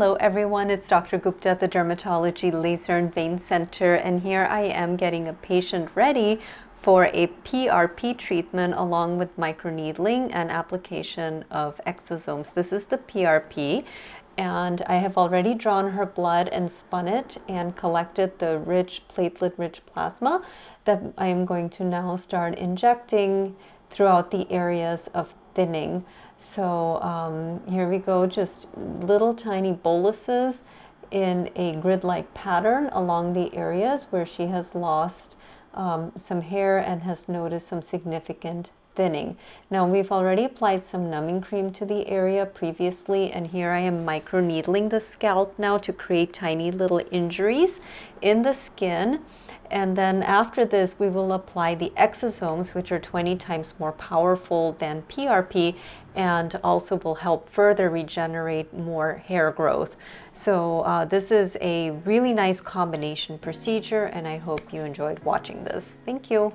Hello everyone, it's Dr. Gupta at the Dermatology Laser and Vein Center, and here I am getting a patient ready for a PRP treatment along with microneedling and application of exosomes. This is the PRP, and I have already drawn her blood and spun it and collected the rich platelet-rich plasma that I am going to now start injecting throughout the areas of thinning. So here we go, just little tiny boluses in a grid-like pattern along the areas where she has lost some hair and has noticed some significant thinning. Now, we've already applied some numbing cream to the area previously, and here I am microneedling the scalp now to create tiny little injuries in the skin. And then after this, we will apply the exosomes, which are 20 times more powerful than PRP and also will help further regenerate more hair growth. So this is a really nice combination procedure, and I hope you enjoyed watching this. Thank you.